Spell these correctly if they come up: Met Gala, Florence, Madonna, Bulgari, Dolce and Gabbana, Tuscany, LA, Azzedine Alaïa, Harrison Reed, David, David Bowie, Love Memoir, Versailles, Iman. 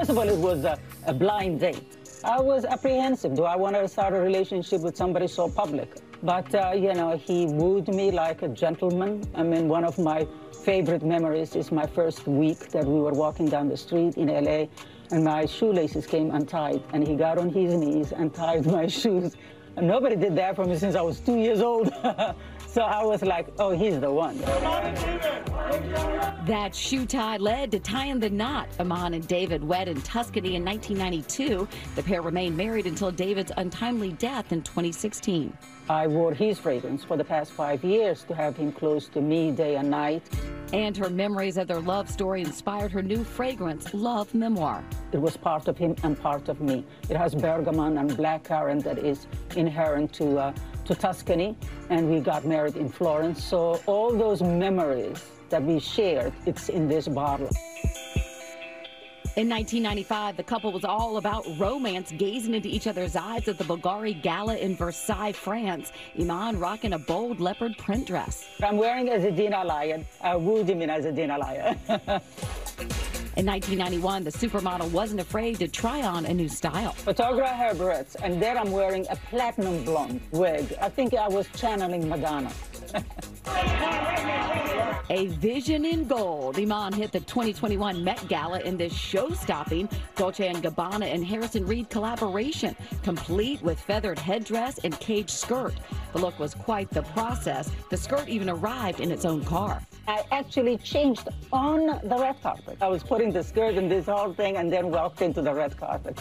First of all, it was a blind date. I was apprehensive. Do I want to start a relationship with somebody so public? But, you know, he wooed me like a gentleman. I mean, one of my favorite memories is my first week that we were walking down the street in L.A., and my shoelaces came untied, and he got on his knees and tied my shoes. And nobody did that for me since I was 2 years old. So I was like, oh, he's the one. That shoe tie led to tying the knot. Iman and David wed in Tuscany in 1992. The pair remained married until David's untimely death in 2016. I wore his fragrance for the past 5 years to have him close to me day and night. And her memories of their love story inspired her new fragrance, Love Memoir. It was part of him and part of me. It has bergamot and blackcurrant that is inherent to Tuscany, and we got married in Florence. So all those memories that we shared, it's in this bottle. In 1995, the couple was all about romance, gazing into each other's eyes at the Bulgari Gala in Versailles, France. Iman rocking a bold leopard print dress. I'm wearing Azzedine Alaïa. I wooed him in Azzedine Alaïa. In 1991, the supermodel wasn't afraid to try on a new style. Photograph hair barrettes, and there I'm wearing a platinum blonde wig. I think I was channeling Madonna. A vision in gold. Iman hit the 2021 Met Gala in this show-stopping Dolce and Gabbana and Harrison Reed collaboration, complete with feathered headdress and cage skirt. The look was quite the process. The skirt even arrived in its own car. I actually changed on the red carpet. I was putting the skirt in this whole thing and then walked into the red carpet.